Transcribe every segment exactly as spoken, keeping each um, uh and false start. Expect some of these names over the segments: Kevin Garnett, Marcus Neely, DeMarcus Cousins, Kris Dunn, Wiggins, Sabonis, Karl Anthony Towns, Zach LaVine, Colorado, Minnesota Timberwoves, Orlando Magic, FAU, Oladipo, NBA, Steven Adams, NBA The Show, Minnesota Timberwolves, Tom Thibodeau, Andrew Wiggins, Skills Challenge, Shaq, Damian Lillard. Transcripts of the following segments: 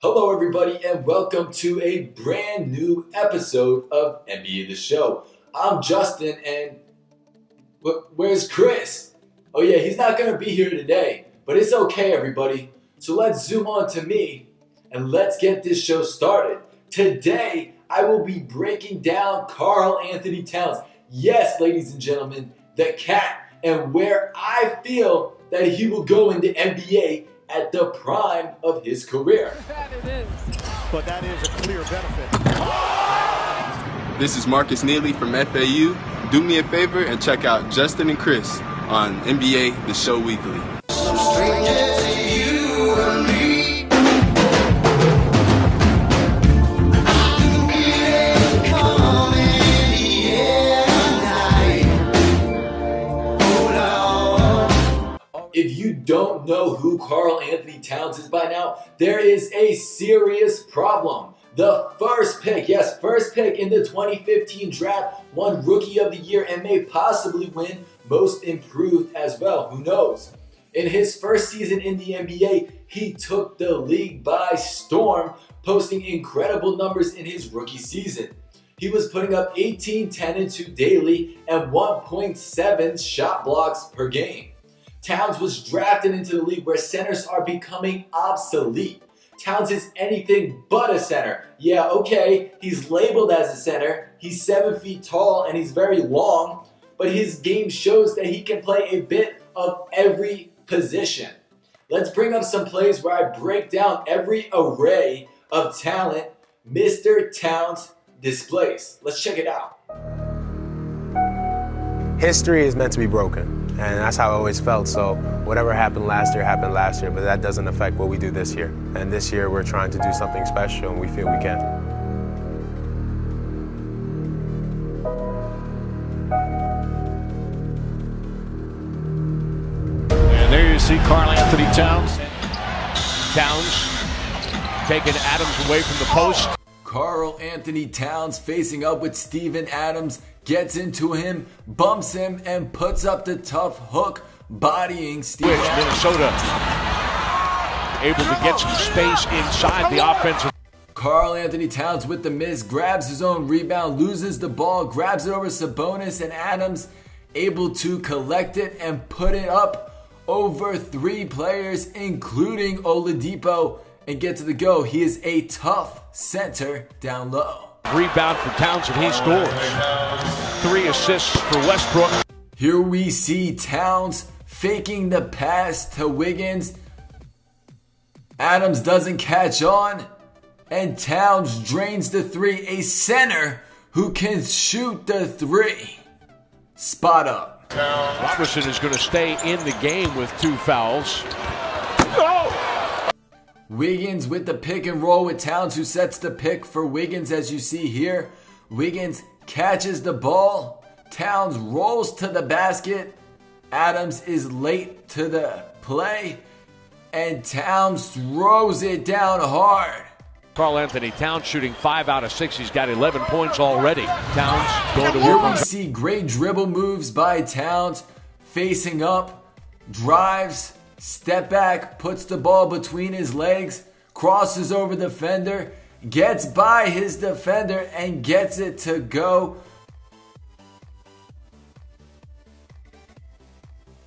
Hello everybody and welcome to a brand new episode of N B A The Show. I'm Justin and where's Kris? Oh yeah, he's not going to be here today, but it's okay everybody. So let's zoom on to me and let's get this show started. Today I will be breaking down Karl Anthony Towns. Yes, ladies and gentlemen, the cat, and where I feel that he will go in the N B A at the prime of his career. That it is. But that is a clear benefit. This is Marcus Neely from F A U. Do me a favor and check out Justin and Kris on N B A The Show Weekly. Some strangers to you and me. If you don't know who Karl Anthony Towns is by now, there is a serious problem. The first pick, yes, first pick in the twenty fifteen draft, won Rookie of the Year and may possibly win Most Improved as well, who knows. In his first season in the N B A, he took the league by storm, posting incredible numbers in his rookie season. He was putting up eighteen, ten, and two daily and one point seven shot blocks per game. Towns was drafted into the league where centers are becoming obsolete. Towns is anything but a center. Yeah, okay, he's labeled as a center. He's seven feet tall and he's very long, but his game shows that he can play a bit of every position. Let's bring up some plays where I break down every array of talent Mister Towns displays. Let's check it out. History is meant to be broken. And that's how I always felt, so whatever happened last year happened last year, but that doesn't affect what we do this year. And this year we're trying to do something special and we feel we can. And there you see Karl Anthony Towns. Towns taking Adams away from the post. Karl Anthony Towns facing up with Steven Adams, gets into him, bumps him, and puts up the tough hook, bodying Steven Adams. Minnesota able to get some space inside the offensive. Karl Anthony Towns with the miss, grabs his own rebound, loses the ball, grabs it over Sabonis, and Adams able to collect it and put it up over three players, including Oladipo, and get to the go. He is a tough center down low. Rebound for Towns and he scores. Three assists for Westbrook. Here we see Towns faking the pass to Wiggins. Adams doesn't catch on and Towns drains the three. A center who can shoot the three. Spot up. Robertson is going to stay in the game with two fouls. Wiggins with the pick and roll with Towns, who sets the pick for Wiggins as you see here. Wiggins catches the ball. Towns rolls to the basket. Adams is late to the play. And Towns throws it down hard. Karl Anthony Towns shooting five out of six. He's got eleven points already. Towns going to work. Here we see great dribble moves by Towns. Facing up. Drives. Step back, puts the ball between his legs, crosses over the defender, gets by his defender, and gets it to go.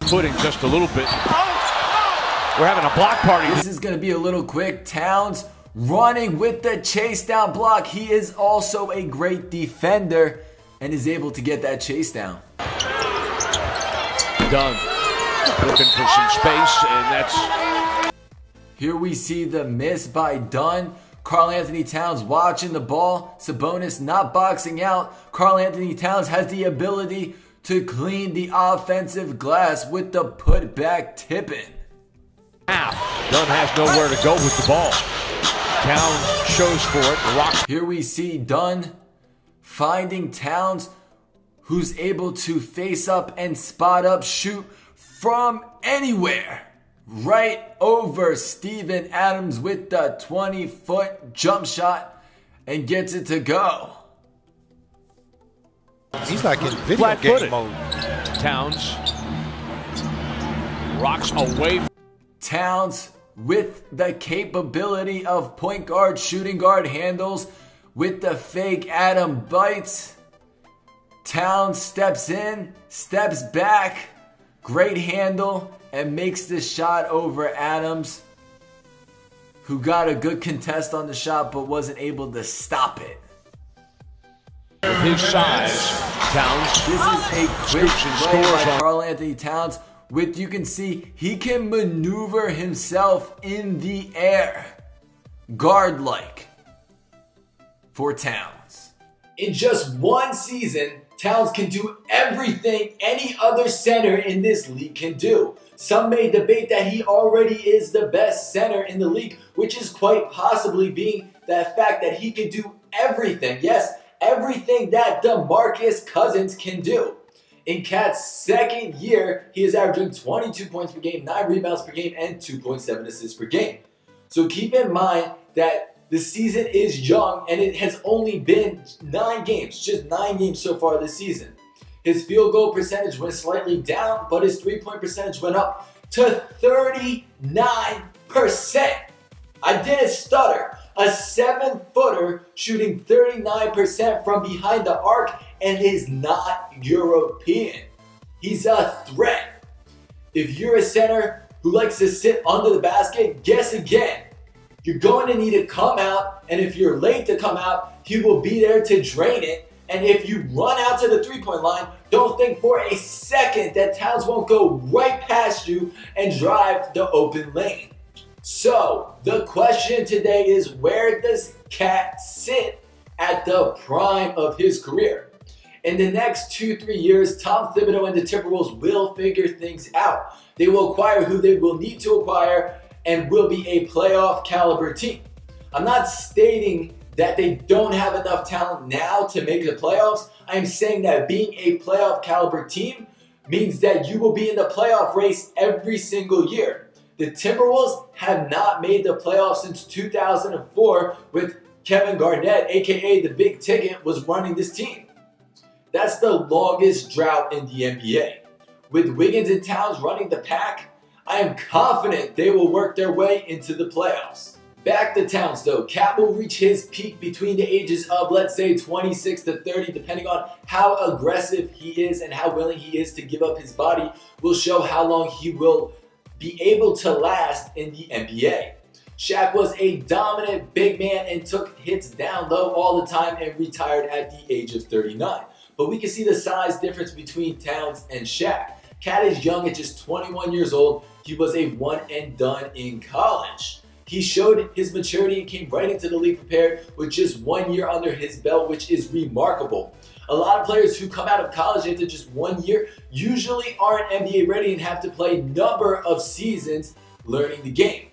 Footing just a little bit. We're having a block party. This is going to be a little quick. Towns running with the chase down block. He is also a great defender and is able to get that chase down. Done. Looking for some space, and that's... Here we see the miss by Dunn. Karl Anthony Towns watching the ball. Sabonis not boxing out. Karl Anthony Towns has the ability to clean the offensive glass with the putback tipping. Now, Dunn has nowhere to go with the ball. Towns shows for it. Rock. Here we see Dunn finding Towns, who's able to face up and spot up, shoot from anywhere, right over Steven Adams with the twenty-foot jump shot and gets it to go. He's like in video game mode. Towns rocks away. Towns with the capability of point guard, shooting guard handles, with the fake Adam bites. Towns steps in, steps back, great handle, and makes the shot over Adams, who got a good contest on the shot but wasn't able to stop it. With his size, Towns. This is a quick play by Karl Anthony Towns. With, you can see, he can maneuver himself in the air, guard-like, for Towns. In just one season, Towns can do everything any other center in this league can do. Some may debate that he already is the best center in the league, which is quite possibly being the fact that he can do everything. Yes, everything that DeMarcus Cousins can do. In Cat's second year, he is averaging twenty-two points per game, nine rebounds per game, and two point seven assists per game. So keep in mind that the season is young and it has only been nine games, just nine games so far this season. His field goal percentage went slightly down, but his three-point percentage went up to thirty-nine percent. I didn't stutter. A seven-footer shooting thirty-nine percent from behind the arc and is not European. He's a threat. If you're a center who likes to sit under the basket, guess again. You're going to need to come out, and if you're late to come out, he will be there to drain it. And if you run out to the three-point line, don't think for a second that Towns won't go right past you and drive the open lane. So, the question today is, where does Cat sit at the prime of his career? In the next two, three years, Tom Thibodeau and the Timberwolves will figure things out. They will acquire who they will need to acquire and will be a playoff caliber team. I'm not stating that they don't have enough talent now to make the playoffs. I'm saying that being a playoff caliber team means that you will be in the playoff race every single year. The Timberwolves have not made the playoffs since two thousand four with Kevin Garnett, aka the Big Ticket, was running this team. That's the longest drought in the N B A. With Wiggins and Towns running the pack, I am confident they will work their way into the playoffs. Back to Towns though, Cat will reach his peak between the ages of, let's say, twenty-six to thirty, depending on how aggressive he is and how willing he is to give up his body will show how long he will be able to last in the N B A. Shaq was a dominant big man and took hits down low all the time and retired at the age of thirty-nine. But we can see the size difference between Towns and Shaq. Cat is young at just twenty-one years old. He was a one and done in college. He showed his maturity and came right into the league prepared with just one year under his belt, which is remarkable. A lot of players who come out of college after just one year usually aren't N B A ready and have to play a number of seasons learning the game.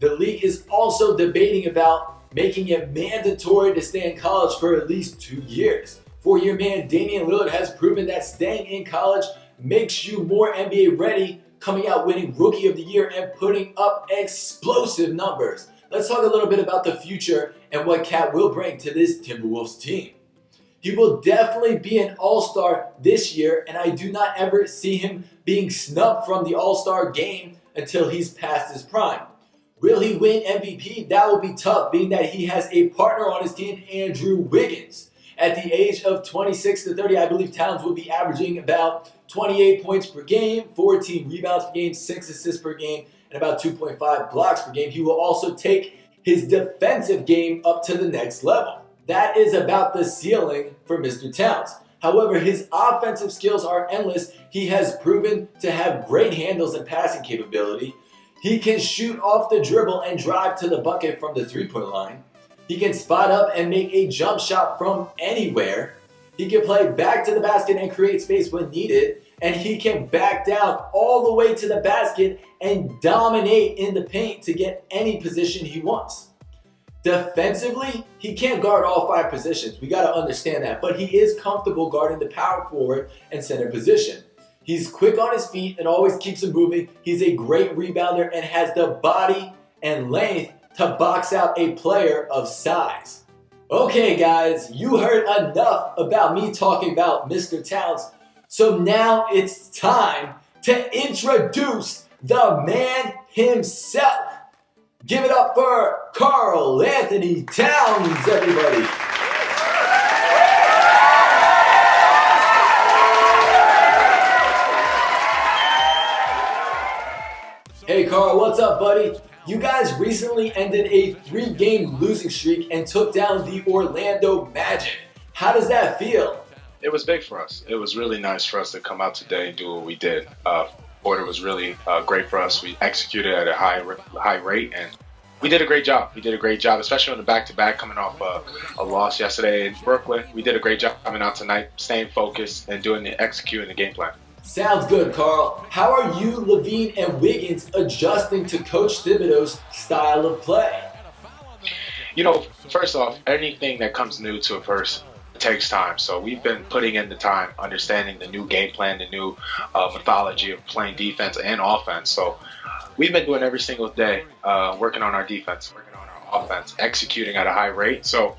The league is also debating about making it mandatory to stay in college for at least two years. Four-year man Damian Lillard has proven that staying in college makes you more N B A ready, coming out winning Rookie of the Year and putting up explosive numbers. Let's talk a little bit about the future and what Cat will bring to this Timberwolves team. He will definitely be an all-star this year, and I do not ever see him being snubbed from the all-star game until he's past his prime. Will he win M V P? That will be tough, being that he has a partner on his team, Andrew Wiggins. At the age of twenty-six to thirty, I believe Towns will be averaging about twenty-eight points per game, fourteen rebounds per game, six assists per game, and about two point five blocks per game. He will also take his defensive game up to the next level. That is about the ceiling for Mister Towns. However, his offensive skills are endless. He has proven to have great handles and passing capability. He can shoot off the dribble and drive to the bucket from the three-point line. He can spot up and make a jump shot from anywhere. He can play back to the basket and create space when needed. And he can back down all the way to the basket and dominate in the paint to get any position he wants. Defensively, he can't guard all five positions. We got to understand that. But he is comfortable guarding the power forward and center position. He's quick on his feet and always keeps him moving. He's a great rebounder and has the body and length to box out a player of size. Okay, guys, you heard enough about me talking about Mister Towns. So now it's time to introduce the man himself. Give it up for Karl Anthony Towns, everybody. Hey Karl, what's up, buddy? You guys recently ended a three-game losing streak and took down the Orlando Magic. How does that feel? It was big for us. It was really nice for us to come out today and do what we did. Uh, Order was really uh, great for us. We executed at a high high rate, and we did a great job. We did a great job, especially on the back-to-back, coming off uh, a loss yesterday in Brooklyn. We did a great job coming out tonight, staying focused and doing the executing the game plan. Sounds good, Karl. How are you, Levine, and Wiggins adjusting to Coach Thibodeau's style of play? You know, first off, anything that comes new to a person takes time, so we've been putting in the time, understanding the new game plan, the new uh, mythology of playing defense and offense. So we've been doing every single day, uh, working on our defense, working on our offense, executing at a high rate. So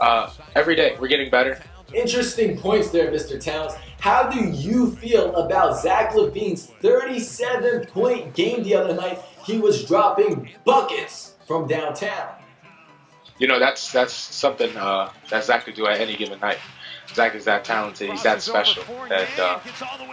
uh, every day we're getting better. Interesting points there, Mister Towns. How do you feel about Zach LaVine's thirty-seven point game the other night? He was dropping buckets from downtown. You know, that's that's something uh, that Zach could do at any given night. Zach is that talented, he's that special, that uh,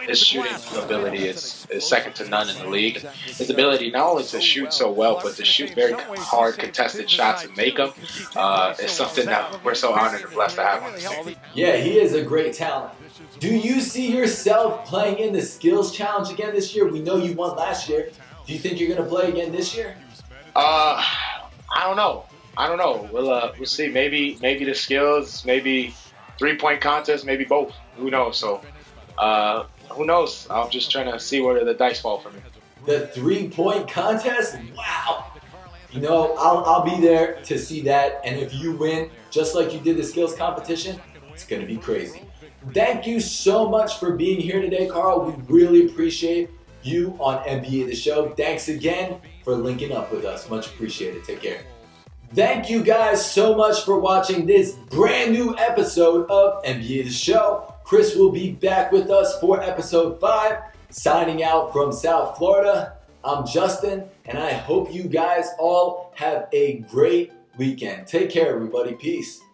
his shooting ability is, is second to none in the league. His ability not only to shoot so well, but to shoot very hard contested shots and make them uh, is something that we're so honored and blessed to have on the team. Yeah, he is a great talent. Do you see yourself playing in the Skills Challenge again this year? We know you won last year. Do you think you're going to play again this year? Uh, I don't know. I don't know. We'll uh, we'll see. Maybe maybe the skills, maybe three-point contest, maybe both. Who knows? So uh, who knows? I'm just trying to see where the dice fall for me. The three-point contest? Wow. You know, I'll I'll be there to see that. And if you win, just like you did the skills competition, it's gonna be crazy. Thank you so much for being here today, Karl. We really appreciate you on N B A The Show. Thanks again for linking up with us. Much appreciated. Take care. Thank you guys so much for watching this brand new episode of N B A The Show. Kris will be back with us for episode five. Signing out from South Florida, I'm Justin, and I hope you guys all have a great weekend. Take care, everybody. Peace.